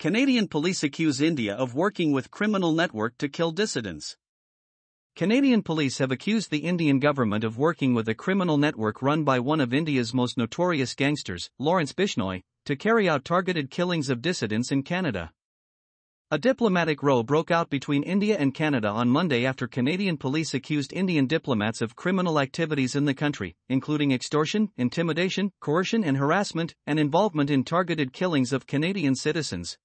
Canadian police accuse India of working with criminal network to kill dissidents. Canadian police have accused the Indian government of working with a criminal network run by one of India's most notorious gangsters, Lawrence Bishnoi, to carry out targeted killings of dissidents in Canada. A diplomatic row broke out between India and Canada on Monday after Canadian police accused Indian diplomats of criminal activities in the country, including extortion, intimidation, coercion and harassment, and involvement in targeted killings of Canadian citizens.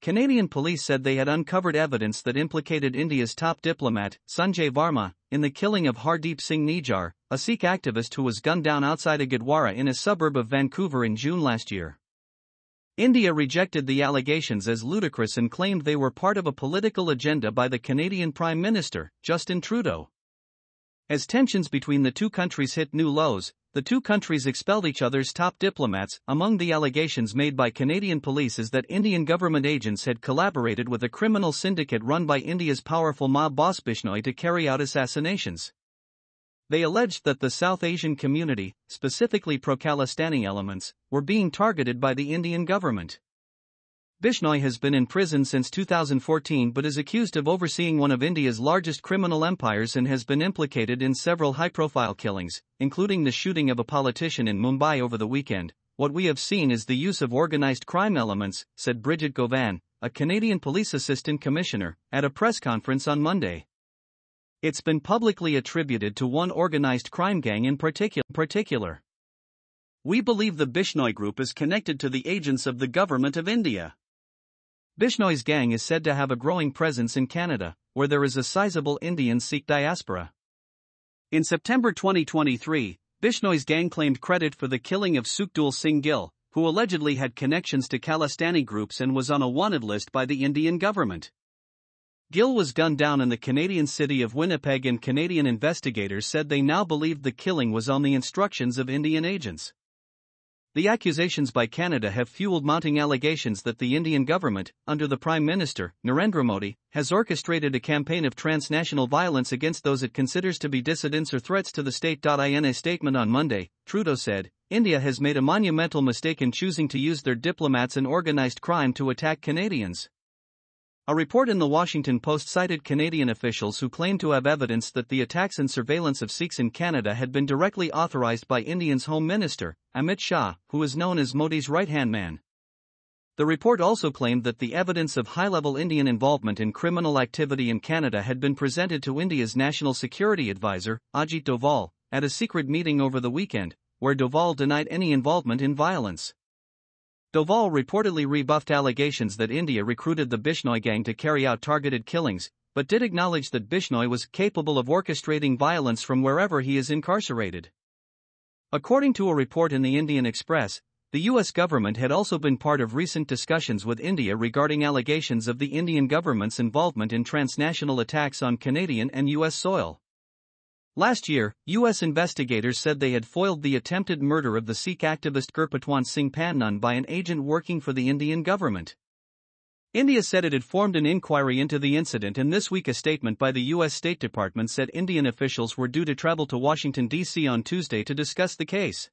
Canadian police said they had uncovered evidence that implicated India's top diplomat, Sanjay Varma, in the killing of Hardeep Singh Nijjar, a Sikh activist who was gunned down outside a Gurdwara in a suburb of Vancouver in June last year. India rejected the allegations as ludicrous and claimed they were part of a political agenda by the Canadian Prime Minister, Justin Trudeau. As tensions between the two countries hit new lows, the two countries expelled each other's top diplomats. Among the allegations made by Canadian police is that Indian government agents had collaborated with a criminal syndicate run by India's powerful mob boss Bishnoi to carry out assassinations. They alleged that the South Asian community, specifically pro-Khalistani elements, were being targeted by the Indian government. Bishnoi has been in prison since 2014 but is accused of overseeing one of India's largest criminal empires and has been implicated in several high-profile killings, including the shooting of a politician in Mumbai over the weekend. "What we have seen is the use of organized crime elements," said Bridget Govan, a Canadian police assistant commissioner, at a press conference on Monday. "It's been publicly attributed to one organized crime gang in particular. We believe the Bishnoi group is connected to the agents of the government of India." Bishnoi's gang is said to have a growing presence in Canada, where there is a sizable Indian Sikh diaspora. In September 2023, Bishnoi's gang claimed credit for the killing of Sukhdul Singh Gill, who allegedly had connections to Khalistani groups and was on a wanted list by the Indian government. Gill was gunned down in the Canadian city of Winnipeg, and Canadian investigators said they now believed the killing was on the instructions of Indian agents. The accusations by Canada have fueled mounting allegations that the Indian government, under the Prime Minister, Narendra Modi, has orchestrated a campaign of transnational violence against those it considers to be dissidents or threats to the state. In a statement on Monday, Trudeau said, "India has made a monumental mistake in choosing to use their diplomats and organized crime to attack Canadians." A report in the Washington Post cited Canadian officials who claimed to have evidence that the attacks and surveillance of Sikhs in Canada had been directly authorized by India's Home Minister, Amit Shah, who is known as Modi's right-hand man. The report also claimed that the evidence of high-level Indian involvement in criminal activity in Canada had been presented to India's National Security Advisor, Ajit Doval, at a secret meeting over the weekend, where Doval denied any involvement in violence. Doval reportedly rebuffed allegations that India recruited the Bishnoi gang to carry out targeted killings, but did acknowledge that Bishnoi was capable of orchestrating violence from wherever he is incarcerated. According to a report in the Indian Express, the U.S. government had also been part of recent discussions with India regarding allegations of the Indian government's involvement in transnational attacks on Canadian and U.S. soil. Last year, U.S. investigators said they had foiled the attempted murder of the Sikh activist Gurpatwant Singh Pannun by an agent working for the Indian government. India said it had formed an inquiry into the incident, and this week a statement by the U.S. State Department said Indian officials were due to travel to Washington, D.C. on Tuesday to discuss the case.